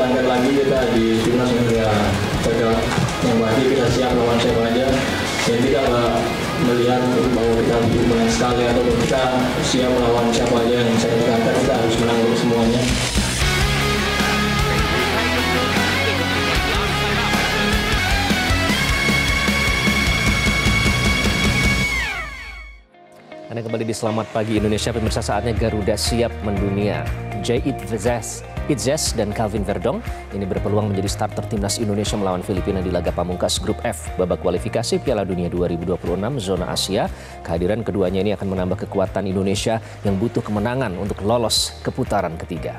berangkat lagi kita di Timnas Indonesia. Kita membagi kita siap lawan siapa aja. Jadi kita melihat bahwa kita menang sekali atau kita siap lawan siapa aja yang saya katakan kita harus menang semuanya. Anda kembali di Selamat Pagi Indonesia, pemirsa saatnya Garuda siap mendunia. Jay Idzes dan Calvin Verdonk ini berpeluang menjadi starter Timnas Indonesia melawan Filipina di laga pamungkas Grup F babak kualifikasi Piala Dunia 2026 Zona Asia. Kehadiran keduanya ini akan menambah kekuatan Indonesia yang butuh kemenangan untuk lolos ke putaran ketiga.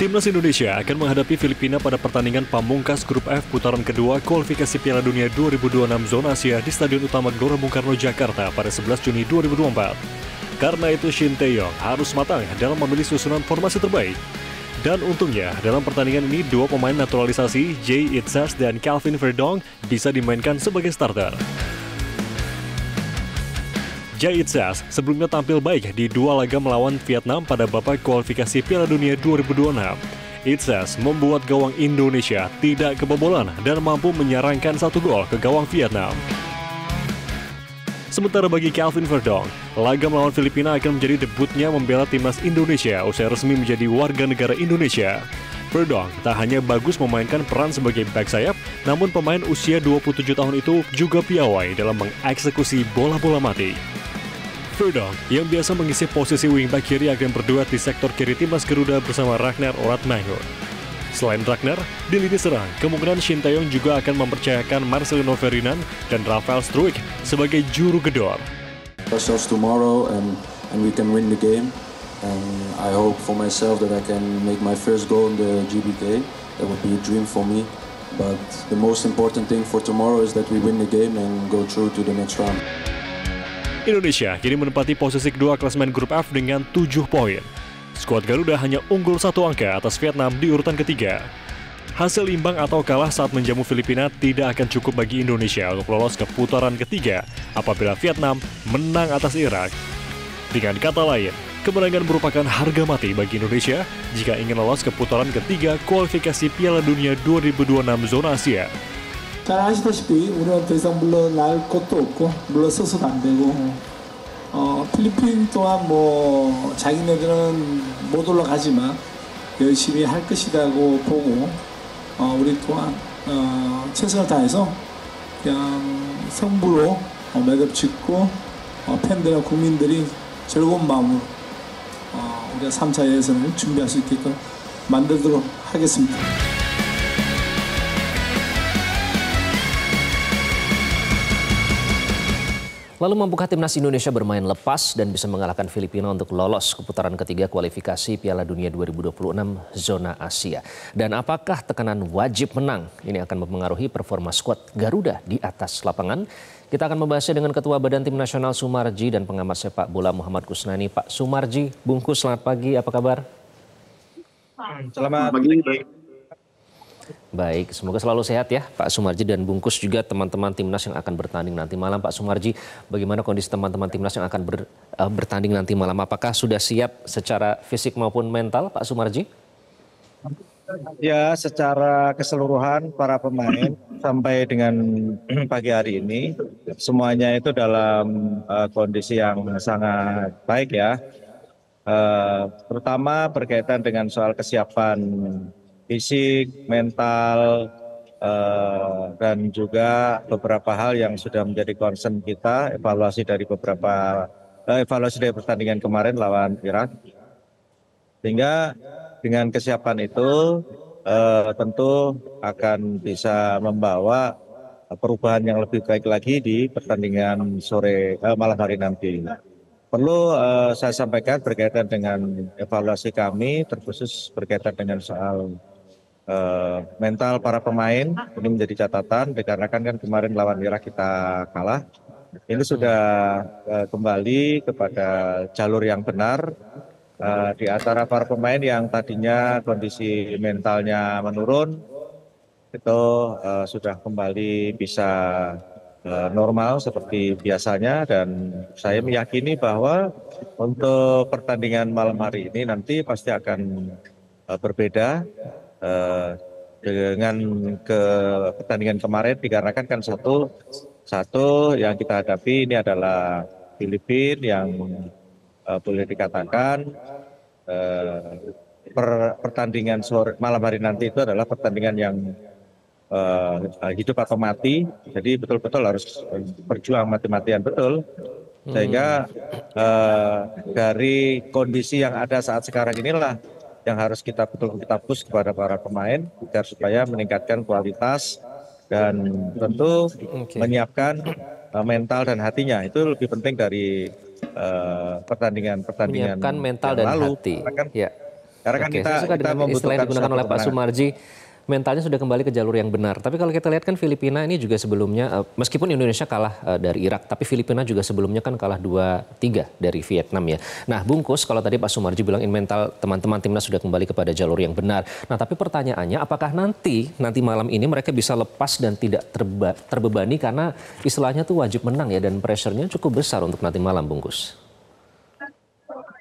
Timnas Indonesia akan menghadapi Filipina pada pertandingan pamungkas Grup F putaran kedua kualifikasi Piala Dunia 2026 Zona Asia di Stadion Utama Gelora Bung Karno, Jakarta pada 11 Juni 2024. Karena itu Shin Tae-yong harus matang dalam memilih susunan formasi terbaik. Dan untungnya dalam pertandingan ini dua pemain naturalisasi Jay Idzes dan Calvin Verdonk bisa dimainkan sebagai starter. Jay Idzes sebelumnya tampil baik di dua laga melawan Vietnam pada babak kualifikasi Piala Dunia 2026. Idzes membuat gawang Indonesia tidak kebobolan dan mampu menyerangkan satu gol ke gawang Vietnam. Sementara bagi Calvin Verdonk, laga melawan Filipina akan menjadi debutnya membela Timnas Indonesia usai resmi menjadi warga negara Indonesia. Verdonk tak hanya bagus memainkan peran sebagai back sayap, namun pemain usia 27 tahun itu juga piawai dalam mengeksekusi bola-bola mati. Verdonk yang biasa mengisi posisi wingback kiri akan berduet di sektor kiri Timnas Garuda bersama Ragnar Oratmangoen. Selain Ragnar, di lini serang, kemungkinan Shin Tae-yong juga akan mempercayakan Marcelino Ferdinand dan Rafael Struick sebagai juru gedor. Ourselves tomorrow and we can win the game. And I hope for myself that I can make my first goal in the GBK. That would be a dream for me. But the most important thing for tomorrow is that we win the game and go through to the next round. Indonesia kini menempati posisi kedua klasemen Grup F dengan 7 poin. Skuad Garuda hanya unggul 1 angka atas Vietnam di urutan ketiga. Hasil imbang atau kalah saat menjamu Filipina tidak akan cukup bagi Indonesia untuk lolos ke putaran ketiga apabila Vietnam menang atas Irak. Dengan kata lain, kemenangan merupakan harga mati bagi Indonesia jika ingin lolos ke putaran ketiga kualifikasi Piala Dunia 2026 Zona Asia. 잘 아시다시피 우리는 더 이상 물론 나을 것도 없고 물러서서도 안 되고 필리핀 또한 뭐 자기네들은 못 올라가지만 열심히 할 것이라고 보고 우리 또한 최선을 다해서 그냥 성부로 매듭 짓고 팬들과 국민들이 즐거운 마음으로 우리가 3차 예선을 준비할 수 있게끔 만들도록 하겠습니다. Lalu mampukah Timnas Indonesia bermain lepas dan bisa mengalahkan Filipina untuk lolos ke putaran ketiga kualifikasi Piala Dunia 2026 Zona Asia? Dan apakah tekanan wajib menang ini akan mempengaruhi performa skuad Garuda di atas lapangan? Kita akan membahasnya dengan Ketua Badan Tim Nasional Sumardji dan pengamat sepak bola Muhammad Kusnani. Pak Sumardji, bungkus selamat pagi, apa kabar? Selamat pagi. Baik, semoga selalu sehat ya Pak Sumardji dan bungkus juga teman-teman Timnas yang akan bertanding nanti malam. Pak Sumardji, bagaimana kondisi teman-teman Timnas yang akan bertanding nanti malam? Apakah sudah siap secara fisik maupun mental Pak Sumardji? Ya, secara keseluruhan para pemain sampai dengan pagi hari ini semuanya itu dalam kondisi yang sangat baik ya. Terutama berkaitan dengan soal kesiapan fisik, mental, dan juga beberapa hal yang sudah menjadi concern kita, evaluasi dari pertandingan kemarin lawan Irak. Sehingga dengan kesiapan itu tentu akan bisa membawa perubahan yang lebih baik lagi di pertandingan malam hari nanti. Perlu saya sampaikan berkaitan dengan evaluasi kami, terkhusus berkaitan dengan soal mental para pemain. Ini menjadi catatan dikarenakan kan kemarin lawan Irak kita kalah. Ini sudah kembali kepada jalur yang benar. Di antara para pemain yang tadinya kondisi mentalnya menurun itu sudah kembali bisa normal seperti biasanya, dan saya meyakini bahwa untuk pertandingan malam hari ini nanti pasti akan berbeda dengan pertandingan kemarin, dikarenakan kan satu yang kita hadapi ini adalah Filipina yang boleh dikatakan pertandingan sore malam hari nanti itu adalah pertandingan yang hidup atau mati, jadi betul-betul harus berjuang mati-matian betul, sehingga dari kondisi yang ada saat sekarang inilah yang harus kita betul-betul kita push kepada para pemain agar supaya meningkatkan kualitas dan tentu menyiapkan mental dan hatinya, itu lebih penting dari pertandingan-pertandingan mental dan lalu. Hati. Karena kan kita istilah yang digunakan oleh Pak Sumardji, mentalnya sudah kembali ke jalur yang benar. Tapi kalau kita lihat kan Filipina ini juga sebelumnya, meskipun Indonesia kalah dari Irak, tapi Filipina juga sebelumnya kan kalah 2-3 dari Vietnam ya. Nah bungkus, kalau tadi Pak Sumardji bilang mental teman-teman timnas sudah kembali kepada jalur yang benar. Nah tapi pertanyaannya, apakah nanti malam ini mereka bisa lepas dan tidak terbebani karena istilahnya tuh wajib menang ya, dan pressure-nya cukup besar untuk nanti malam bungkus.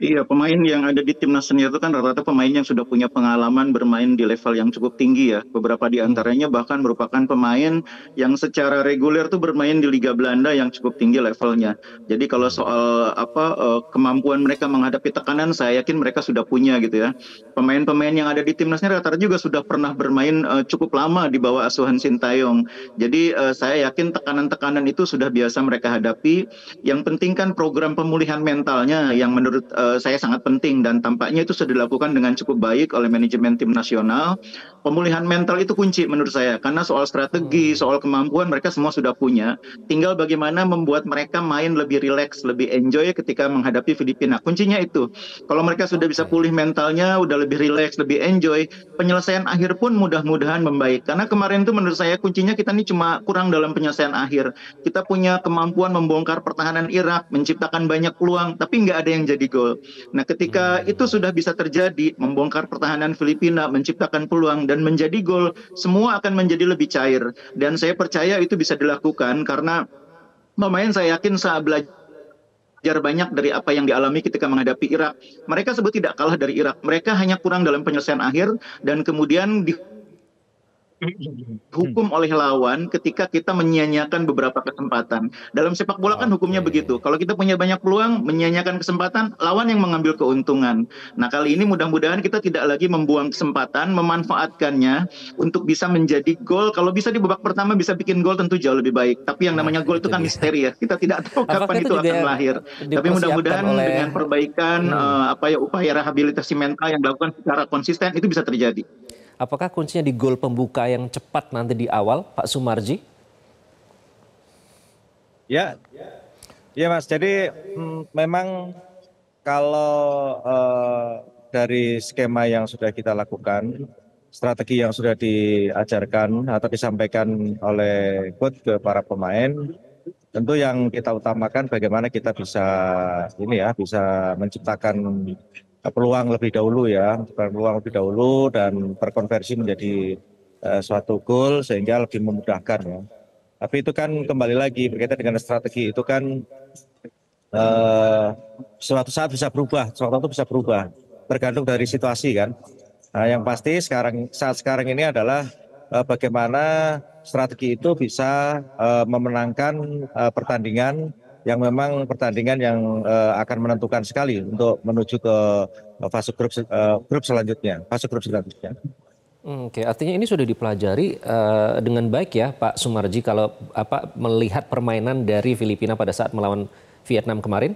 Iya, pemain yang ada di timnas senior itu kan rata-rata pemain yang sudah punya pengalaman bermain di level yang cukup tinggi ya. Beberapa di antaranya bahkan merupakan pemain yang secara reguler tuh bermain di Liga Belanda yang cukup tinggi levelnya. Jadi kalau soal kemampuan mereka menghadapi tekanan, saya yakin mereka sudah punya gitu ya. Pemain-pemain yang ada di timnasnya rata-rata juga sudah pernah bermain cukup lama di bawah asuhan Shin Tae-yong. Jadi saya yakin tekanan-tekanan itu sudah biasa mereka hadapi. Yang penting kan program pemulihan mentalnya yang menurut saya sangat penting, dan tampaknya itu sudah dilakukan dengan cukup baik oleh manajemen tim nasional. Pemulihan mental itu kunci menurut saya, karena soal strategi, soal kemampuan mereka semua sudah punya. Tinggal bagaimana membuat mereka main lebih rileks, lebih enjoy ketika menghadapi Filipina. Kuncinya itu. Kalau mereka sudah bisa pulih mentalnya, udah lebih rileks, lebih enjoy, penyelesaian akhir pun mudah-mudahan membaik. Karena kemarin itu menurut saya kuncinya kita ini cuma kurang dalam penyelesaian akhir. Kita punya kemampuan membongkar pertahanan Irak, menciptakan banyak peluang, tapi nggak ada yang jadi gol. Nah ketika itu sudah bisa terjadi, membongkar pertahanan Filipina, menciptakan peluang dan menjadi gol, semua akan menjadi lebih cair. Dan saya percaya itu bisa dilakukan karena pemain saya yakin saat belajar banyak dari apa yang dialami ketika menghadapi Irak. Mereka sebetulnya tidak kalah dari Irak, mereka hanya kurang dalam penyelesaian akhir dan kemudian dihukum oleh lawan ketika kita menyia-nyiakan beberapa kesempatan. Dalam sepak bola kan hukumnya begitu. Kalau kita punya banyak peluang, menyia-nyiakan kesempatan, lawan yang mengambil keuntungan. Nah kali ini mudah-mudahan kita tidak lagi membuang kesempatan, memanfaatkannya untuk bisa menjadi gol. Kalau bisa di babak pertama bisa bikin gol tentu jauh lebih baik. Tapi yang namanya gol itu kan misteri ya. Kita tidak tahu kapan itu akan lahir. Tapi mudah-mudahan dengan perbaikan upaya rehabilitasi mental yang dilakukan secara konsisten itu bisa terjadi. Apakah kuncinya di gol pembuka yang cepat nanti di awal, Pak Sumardji? Ya Mas. Jadi memang kalau dari skema yang sudah kita lakukan, strategi yang sudah diajarkan atau disampaikan oleh coach ke para pemain, tentu yang kita utamakan bagaimana kita bisa bisa menciptakan peluang lebih dahulu ya, dan terkonversi menjadi suatu gol sehingga lebih memudahkan ya. Tapi itu kan kembali lagi berkaitan dengan strategi, itu kan suatu saat bisa berubah, suatu waktu bisa berubah tergantung dari situasi kan. Nah, yang pasti saat sekarang ini adalah bagaimana strategi itu bisa memenangkan pertandingan. Yang memang pertandingan yang akan menentukan sekali untuk menuju ke fase grup selanjutnya. Oke, artinya ini sudah dipelajari dengan baik ya Pak Sumardji kalau melihat permainan dari Filipina pada saat melawan Vietnam kemarin?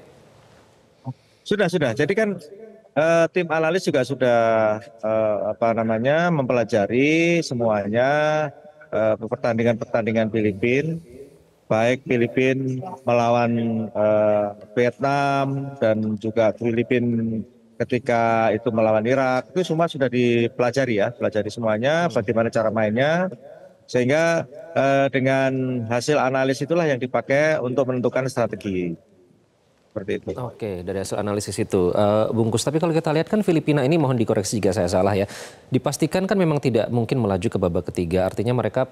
Sudah. Jadi kan tim analis juga sudah mempelajari semuanya pertandingan Filipina. Baik Filipina melawan Vietnam dan juga Filipina ketika itu melawan Irak, itu semua sudah dipelajari ya, pelajari semuanya bagaimana cara mainnya, sehingga dengan hasil analis itulah yang dipakai untuk menentukan strategi. seperti itu. Oke, dari hasil analisis itu, bungkus. Tapi kalau kita lihat kan Filipina ini, mohon dikoreksi jika saya salah ya, dipastikan kan memang tidak mungkin melaju ke babak ketiga. Artinya mereka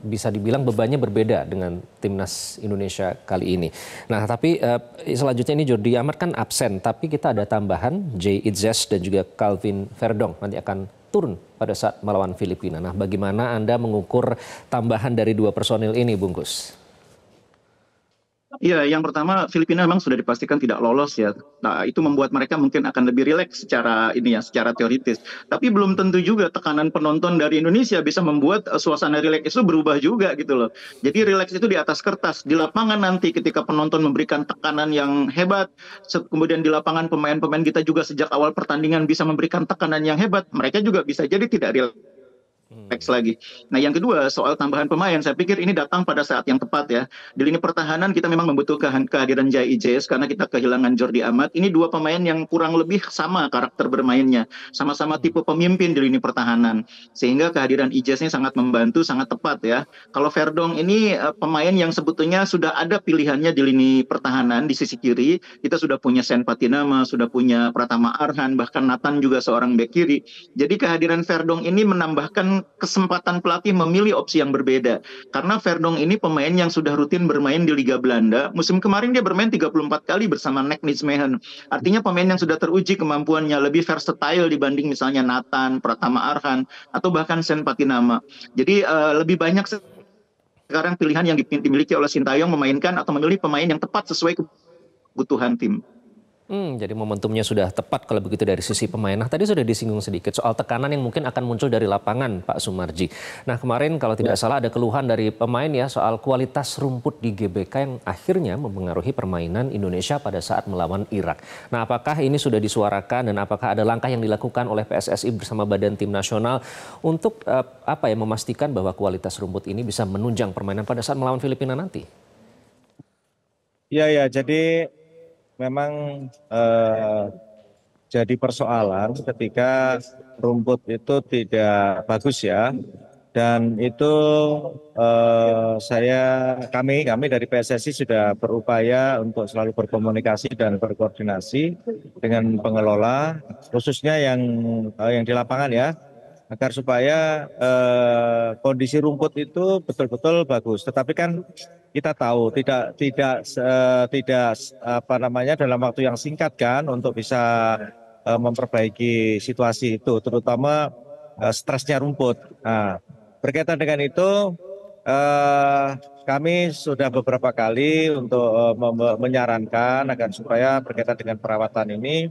bisa dibilang bebannya berbeda dengan timnas Indonesia kali ini. Nah, tapi selanjutnya ini Jordi Amat kan absen, tapi kita ada tambahan Jay Idzes dan juga Calvin Verdonk nanti akan turun pada saat melawan Filipina. Nah, bagaimana Anda mengukur tambahan dari dua personil ini, Bungkus? Iya, yang pertama Filipina memang sudah dipastikan tidak lolos ya. Nah, itu membuat mereka mungkin akan lebih rileks secara ini ya, secara teoritis. Tapi belum tentu juga tekanan penonton dari Indonesia bisa membuat suasana rileks itu berubah juga gitu loh. Jadi rileks itu di atas kertas, di lapangan nanti ketika penonton memberikan tekanan yang hebat, kemudian di lapangan pemain-pemain kita juga sejak awal pertandingan bisa memberikan tekanan yang hebat, mereka juga bisa jadi tidak rileks lagi. Nah, yang kedua soal tambahan pemain, saya pikir ini datang pada saat yang tepat ya. Di lini pertahanan kita memang membutuhkan kehadiran Jay Idzes karena kita kehilangan Jordi Amat. Ini dua pemain yang kurang lebih sama karakter bermainnya, sama-sama tipe pemimpin di lini pertahanan. Sehingga kehadiran Idzes ini sangat membantu, sangat tepat ya. Kalau Verdonk ini pemain yang sebetulnya sudah ada pilihannya di lini pertahanan di sisi kiri. Kita sudah punya Senpatinama, sudah punya Pratama Arhan, bahkan Nathan juga seorang bek kiri. Jadi kehadiran Verdonk ini menambahkan kesempatan pelatih memilih opsi yang berbeda. Karena Verdonk ini pemain yang sudah rutin bermain di Liga Belanda. Musim kemarin dia bermain 34 kali bersama NEC Nijmegen. Artinya pemain yang sudah teruji kemampuannya, lebih versatile dibanding misalnya Nathan, Pratama Arhan, atau bahkan Senpatinama. Jadi lebih banyak sekarang pilihan yang dimiliki oleh Shin Tae-yong memainkan atau memilih pemain yang tepat sesuai kebutuhan tim. Jadi momentumnya sudah tepat kalau begitu dari sisi pemain. Nah, tadi sudah disinggung sedikit soal tekanan yang mungkin akan muncul dari lapangan, Pak Sumardji. Nah, kemarin kalau tidak salah ada keluhan dari pemain ya soal kualitas rumput di GBK yang akhirnya mempengaruhi permainan Indonesia pada saat melawan Irak. Nah, apakah ini sudah disuarakan dan apakah ada langkah yang dilakukan oleh PSSI bersama Badan Tim Nasional untuk apa ya, memastikan bahwa kualitas rumput ini bisa menunjang permainan pada saat melawan Filipina nanti? Ya, jadi memang jadi persoalan ketika rumput itu tidak bagus ya, dan itu kami dari PSSI sudah berupaya untuk selalu berkomunikasi dan berkoordinasi dengan pengelola, khususnya yang di lapangan ya, agar supaya kondisi rumput itu betul-betul bagus. Tetapi kan kita tahu tidak apa namanya dalam waktu yang singkat kan untuk bisa memperbaiki situasi itu, terutama stresnya rumput. Nah, berkaitan dengan itu kami sudah beberapa kali untuk menyarankan agar supaya berkaitan dengan perawatan ini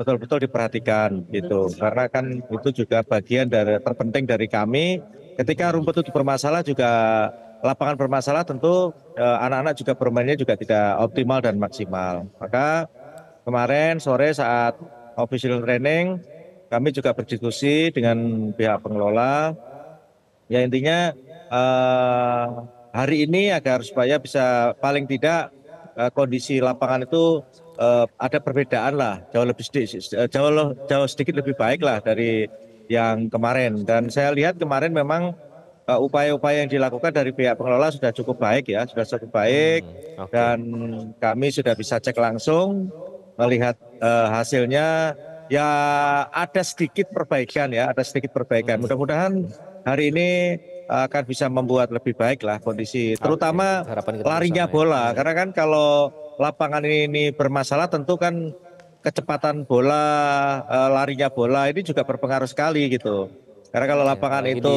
betul-betul diperhatikan gitu, karena kan itu juga bagian dari terpenting dari kami. Ketika rumput itu bermasalah juga lapangan bermasalah, tentu anak-anak juga bermainnya juga tidak optimal dan maksimal. Maka kemarin sore saat official training kami juga berdiskusi dengan pihak pengelola ya, intinya hari ini agar supaya bisa paling tidak kondisi lapangan itu ada perbedaan lah, jauh sedikit lebih baik lah dari yang kemarin. Dan saya lihat kemarin memang upaya-upaya yang dilakukan dari pihak pengelola sudah cukup baik ya, sudah cukup baik. Dan kami sudah bisa cek langsung melihat hasilnya ya, ada sedikit perbaikan ya, ada sedikit perbaikan. Mudah-mudahan hari ini akan bisa membuat lebih baik lah kondisi, terutama larinya bola ya. Karena kan kalau lapangan ini bermasalah tentu kan kecepatan bola, larinya bola ini juga berpengaruh sekali gitu. Karena kalau lapangan itu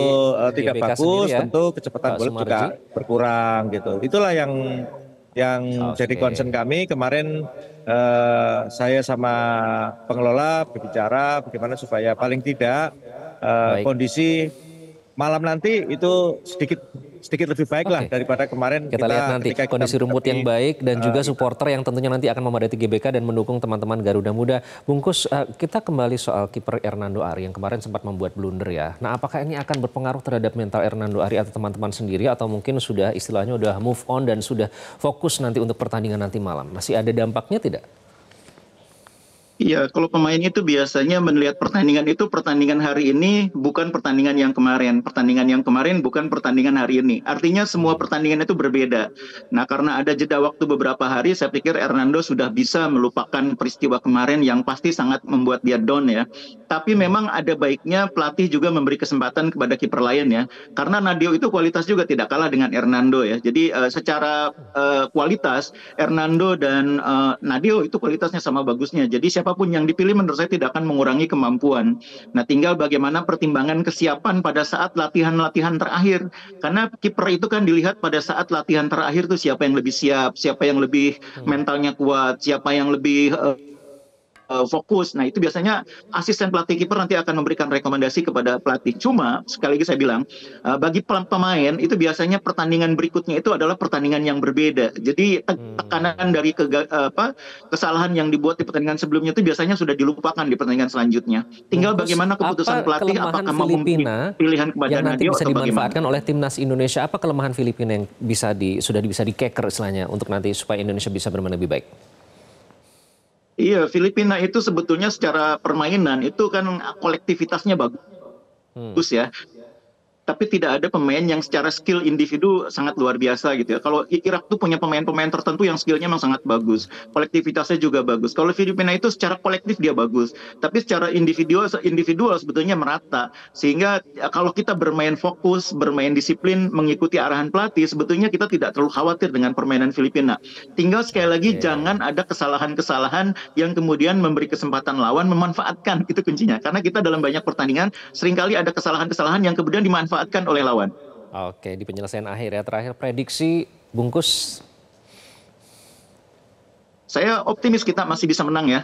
tidak bagus ya, tentu kecepatan bola juga berkurang gitu. Itulah yang jadi concern kami. Kemarin saya sama pengelola berbicara bagaimana supaya paling tidak kondisi malam nanti itu sedikit lebih baik lah daripada kemarin. Kita lihat nanti kondisi rumput yang baik dan juga supporter yang tentunya nanti akan memadati GBK dan mendukung teman-teman Garuda Muda. Bungkus, kita kembali soal kiper Ernando Ari yang kemarin sempat membuat blunder ya. Nah, apakah ini akan berpengaruh terhadap mental Ernando Ari atau teman-teman sendiri, atau mungkin sudah istilahnya sudah move on dan sudah fokus nanti untuk pertandingan nanti malam? Masih ada dampaknya tidak? Iya, kalau pemain itu biasanya melihat pertandingan itu pertandingan hari ini bukan pertandingan yang kemarin. Pertandingan yang kemarin bukan pertandingan hari ini. Artinya semua pertandingan itu berbeda. Nah, karena ada jeda waktu beberapa hari, saya pikir Ernando sudah bisa melupakan peristiwa kemarin yang pasti sangat membuat dia down ya. Tapi memang ada baiknya pelatih juga memberi kesempatan kepada kiper lain ya. Karena Nadio itu kualitas juga tidak kalah dengan Ernando ya. Jadi secara kualitas Ernando dan Nadio itu kualitasnya sama bagusnya. Jadi siapa apapun yang dipilih menurut saya tidak akan mengurangi kemampuan. Nah, tinggal bagaimana pertimbangan kesiapan pada saat latihan-latihan terakhir. Karena kiper itu kan dilihat pada saat latihan terakhir tuh siapa yang lebih siap, siapa yang lebih mentalnya kuat, siapa yang lebih fokus. Nah, itu biasanya asisten pelatih kiper nanti akan memberikan rekomendasi kepada pelatih. Cuma sekali lagi saya bilang, bagi pemain itu biasanya pertandingan berikutnya itu adalah pertandingan yang berbeda. Jadi tekanan dari kesalahan yang dibuat di pertandingan sebelumnya itu biasanya sudah dilupakan di pertandingan selanjutnya. Tinggal bagaimana keputusan pelatih, apakah Filipina mau pilihan kepada yang nanti Nadio bisa dimanfaatkan oleh timnas Indonesia, apa kelemahan Filipina yang bisa di-keker istilahnya untuk nanti supaya Indonesia bisa bermain lebih baik? Iya, Filipina itu sebetulnya secara permainan itu kan kolektivitasnya bagus ya. Tapi tidak ada pemain yang secara skill individu sangat luar biasa gitu ya. Kalau Irak tuh punya pemain-pemain tertentu yang skillnya memang sangat bagus, kolektivitasnya juga bagus. Kalau Filipina itu secara kolektif dia bagus, tapi secara individual sebetulnya merata. Sehingga kalau kita bermain fokus, bermain disiplin, mengikuti arahan pelatih, sebetulnya kita tidak terlalu khawatir dengan permainan Filipina. Tinggal sekali lagi jangan ada kesalahan-kesalahan yang kemudian memberi kesempatan lawan memanfaatkan, itu kuncinya. Karena kita dalam banyak pertandingan seringkali ada kesalahan-kesalahan yang kemudian dimanfaatkan oleh lawan. Oke, di penyelesaian akhir ya, terakhir prediksi bungkus. Saya optimis kita masih bisa menang ya.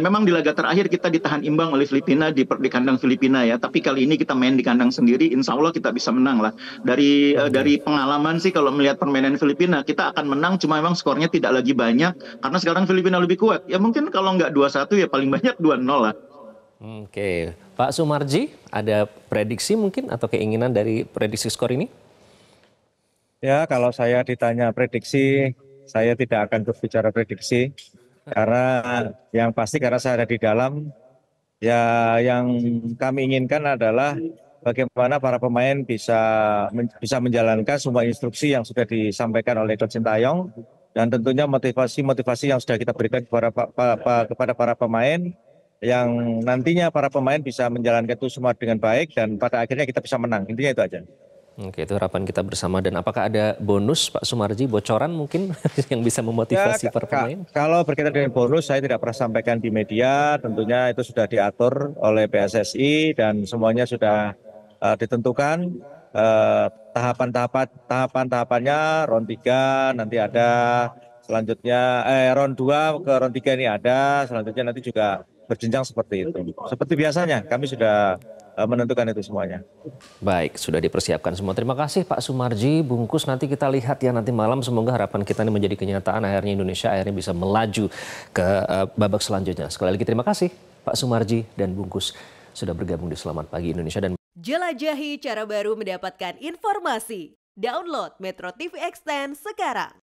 Memang di laga terakhir kita ditahan imbang oleh Filipina di kandang Filipina ya. Tapi kali ini kita main di kandang sendiri, insya Allah kita bisa menang lah. Dari pengalaman sih kalau melihat permainan Filipina, kita akan menang, cuma memang skornya tidak lagi banyak. Karena sekarang Filipina lebih kuat. Ya mungkin kalau nggak 2-1 ya paling banyak 2-0 lah. Oke, Pak Sumardji, ada prediksi mungkin atau keinginan dari prediksi skor ini? Ya, kalau saya ditanya prediksi, saya tidak akan berbicara prediksi. Karena yang pasti karena saya ada di dalam, ya yang kami inginkan adalah bagaimana para pemain bisa menjalankan semua instruksi yang sudah disampaikan oleh Coach Shin Tae-yong. Dan tentunya motivasi-motivasi yang sudah kita berikan kepada para pemain, yang nantinya para pemain bisa menjalankan itu semua dengan baik dan pada akhirnya kita bisa menang. Intinya itu aja. Oke, itu harapan kita bersama. Dan apakah ada bonus Pak Sumardji, bocoran mungkin yang bisa memotivasi para pemain? Kalau berkaitan dengan bonus saya tidak pernah sampaikan di media, tentunya itu sudah diatur oleh PSSI dan semuanya sudah ditentukan tahapan-tahapannya. Round 3 nanti ada, selanjutnya round 2 ke round 3 ini ada, selanjutnya nanti juga berjenjang seperti itu. Seperti biasanya kami sudah menentukan itu semuanya. Baik, sudah dipersiapkan semua. Terima kasih Pak Sumardji, bungkus, nanti kita lihat ya nanti malam. Semoga harapan kita ini menjadi kenyataan, akhirnya Indonesia akhirnya bisa melaju ke babak selanjutnya. Sekali lagi terima kasih Pak Sumardji dan bungkus sudah bergabung di Selamat Pagi Indonesia. Dan jelajahi cara baru mendapatkan informasi. Download Metro TV Extend sekarang.